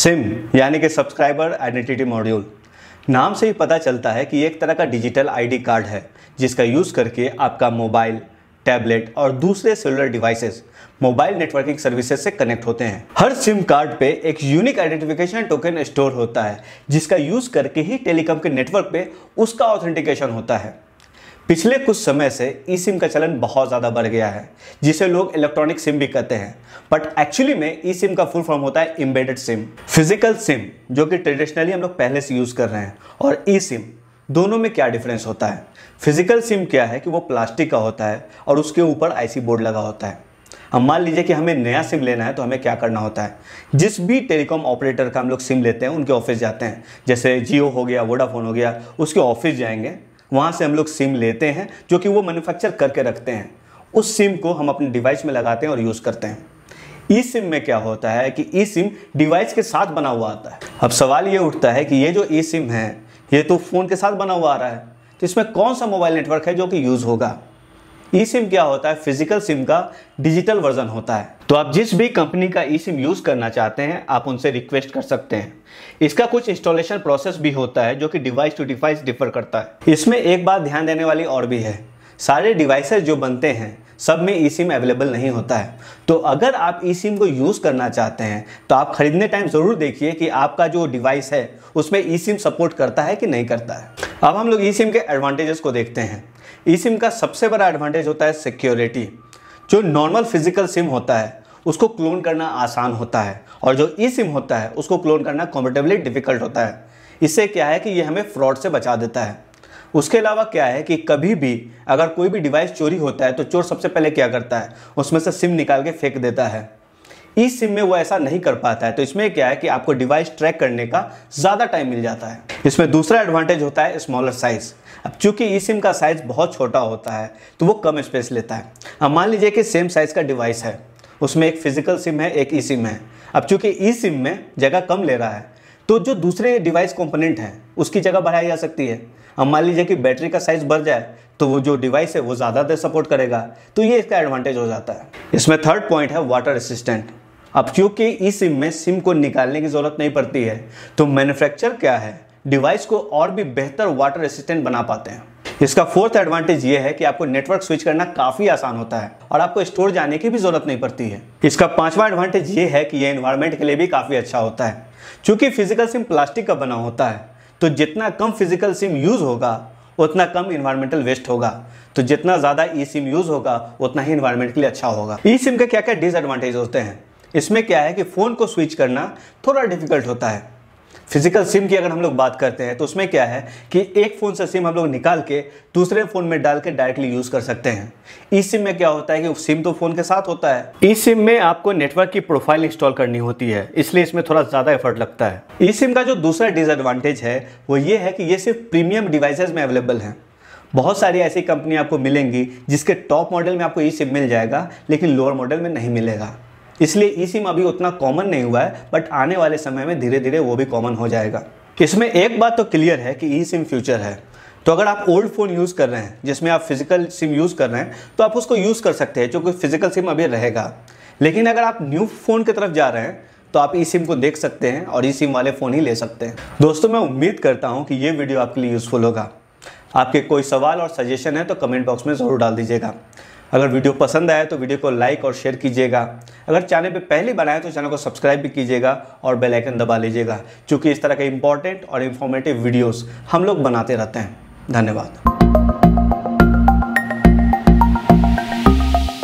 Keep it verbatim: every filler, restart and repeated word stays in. SIM यानी कि subscriber identity module. नाम से ही पता चलता है कि एक तरह का डिजिटल आईडी कार्ड है जिसका यूज़ करके आपका मोबाइल, टैबलेट और दूसरे cellular devices mobile networking services से कनेक्ट होते हैं। हर सिम कार्ड पे एक यूनिक आइडेंटिफिकेशन टोकन स्टोर होता है जिसका यूज़ करके ही टेलीकॉम के नेटवर्क पे उसका ऑथेंटिकेशन होता है। पिछले कुछ समय से ई सिम का चलन बहुत ज़्यादा बढ़ गया है जिसे लोग इलेक्ट्रॉनिक सिम भी कहते हैं, बट एक्चुअली में ई सिम का फुल फॉर्म होता है एम्बेडेड सिम। फिजिकल सिम जो कि ट्रेडिशनली हम लोग पहले से यूज़ कर रहे हैं और ई सिम, दोनों में क्या डिफरेंस होता है। फिजिकल सिम क्या है कि वो प्लास्टिक का होता है और उसके ऊपर आई सी बोर्ड लगा होता है। हम मान लीजिए कि हमें नया सिम लेना है तो हमें क्या करना होता है, जिस भी टेलीकॉम ऑपरेटर का हम लोग सिम लेते हैं उनके ऑफिस जाते हैं, जैसे जियो हो गया, वोडाफोन हो गया, उसके ऑफिस जाएंगे, वहाँ से हम लोग सिम लेते हैं जो कि वो मैन्युफैक्चर करके रखते हैं। उस सिम को हम अपने डिवाइस में लगाते हैं और यूज़ करते हैं। ई सिम में क्या होता है कि ई सिम डिवाइस के साथ बना हुआ आता है। अब सवाल ये उठता है कि ये जो ई सिम है ये तो फ़ोन के साथ बना हुआ आ रहा है, तो इसमें कौन सा मोबाइल नेटवर्क है जो कि यूज़ होगा। ई सिम क्या होता है, फिजिकल सिम का डिजिटल वर्जन होता है। तो आप जिस भी कंपनी का ई सिम यूज़ करना चाहते हैं आप उनसे रिक्वेस्ट कर सकते हैं। इसका कुछ इंस्टॉलेशन प्रोसेस भी होता है जो कि डिवाइस टू डिवाइस डिफर करता है। इसमें एक बात ध्यान देने वाली और भी है, सारे डिवाइसेस जो बनते हैं सब में ई सिम अवेलेबल नहीं होता है। तो अगर आप ई सिम को यूज़ करना चाहते हैं तो आप ख़रीदने टाइम ज़रूर देखिए कि आपका जो डिवाइस है उसमें ई सिम सपोर्ट करता है कि नहीं करता है। अब हम लोग ई सिम के एडवांटेजेस को देखते हैं। ई सिम का सबसे बड़ा एडवांटेज होता है सिक्योरिटी। जो नॉर्मल फिजिकल सिम होता है उसको क्लोन करना आसान होता है और जो ई सिम होता है उसको क्लोन करना कंपैटिबली डिफ़िकल्ट होता है। इससे क्या है कि ये हमें फ्रॉड से बचा देता है। उसके अलावा क्या है कि कभी भी अगर कोई भी डिवाइस चोरी होता है तो चोर सबसे पहले क्या करता है, उसमें से सिम निकाल के फेंक देता है। ई सिम में वो ऐसा नहीं कर पाता है, तो इसमें क्या है कि आपको डिवाइस ट्रैक करने का ज़्यादा टाइम मिल जाता है। इसमें दूसरा एडवांटेज होता है स्मॉलर साइज़। अब चूंकि ई सिम का साइज़ बहुत छोटा होता है तो वो कम स्पेस लेता है। अब मान लीजिए कि सेम साइज़ का डिवाइस है, उसमें एक फ़िजिकल सिम है, एक ई सिम है। अब चूंकि ई सिम में जगह कम ले रहा है तो जो दूसरे डिवाइस कंपोनेंट हैं उसकी जगह बढ़ाई जा सकती है। अब मान लीजिए कि बैटरी का साइज़ बढ़ जाए तो वो जो डिवाइस है वो ज़्यादा देर सपोर्ट करेगा, तो ये इसका एडवांटेज हो जाता है। इसमें थर्ड पॉइंट है वाटर रेसिस्टेंट। अब क्योंकि ई सिम में सिम को निकालने की ज़रूरत नहीं पड़ती है तो मैन्युफैक्चर क्या है, डिवाइस को और भी बेहतर वाटर रेसिस्टेंट बना पाते हैं। इसका फोर्थ एडवांटेज ये है कि आपको नेटवर्क स्विच करना काफ़ी आसान होता है और आपको स्टोर जाने की भी ज़रूरत नहीं पड़ती है। इसका पांचवा एडवांटेज ये है कि ये एनवायरनमेंट के लिए भी काफ़ी अच्छा होता है। चूँकि फिजिकल सिम प्लास्टिक का बना होता है तो जितना कम फिजिकल सिम यूज़ होगा उतना कम इन्वायरमेंटल वेस्ट होगा, तो जितना ज़्यादा ई सिम यूज़ होगा उतना ही इन्वायरमेंट के लिए अच्छा होगा। ई सिम के क्या क्या डिसएडवांटेज होते हैं, इसमें क्या है कि फ़ोन को स्विच करना थोड़ा डिफिकल्ट होता है। फिजिकल सिम की अगर हम लोग बात करते हैं तो उसमें क्या है कि एक फ़ोन से सिम हम लोग निकाल के दूसरे फ़ोन में डाल के डायरेक्टली यूज़ कर सकते हैं। ई सिम में क्या होता है कि सिम तो फ़ोन के साथ होता है। ई सिम में आपको नेटवर्क की प्रोफाइल इंस्टॉल करनी होती है, इसलिए इसमें थोड़ा ज़्यादा एफर्ट लगता है। ई सिम का जो दूसरा डिसएडवांटेज है वो ये है कि ये सिर्फ प्रीमियम डिवाइसेज में अवेलेबल हैं। बहुत सारी ऐसी कंपनी आपको मिलेंगी जिसके टॉप मॉडल में आपको ई सिम मिल जाएगा लेकिन लोअर मॉडल में नहीं मिलेगा, इसलिए ई सिम अभी उतना कॉमन नहीं हुआ है, बट आने वाले समय में धीरे धीरे वो भी कॉमन हो जाएगा। इसमें एक बात तो क्लियर है कि ई सिम फ्यूचर है, तो अगर आप ओल्ड फ़ोन यूज़ कर रहे हैं जिसमें आप फिजिकल सिम यूज़ कर रहे हैं तो आप उसको यूज़ कर सकते हैं, क्योंकि फिजिकल सिम अभी रहेगा। लेकिन अगर आप न्यू फ़ोन की तरफ जा रहे हैं तो आप ई सिम को देख सकते हैं और ई सिम वाले फ़ोन ही ले सकते हैं। दोस्तों, मैं उम्मीद करता हूँ कि ये वीडियो आपके लिए यूज़फुल होगा। आपके कोई सवाल और सजेशन है तो कमेंट बॉक्स में ज़रूर डाल दीजिएगा। अगर वीडियो पसंद आया तो वीडियो को लाइक और शेयर कीजिएगा। अगर चैनल पे पहली बार आए तो चैनल को सब्सक्राइब भी कीजिएगा और बेल आइकन दबा लीजिएगा, क्योंकि इस तरह के इंपॉर्टेंट और इन्फॉर्मेटिव वीडियोस हम लोग बनाते रहते हैं। धन्यवाद।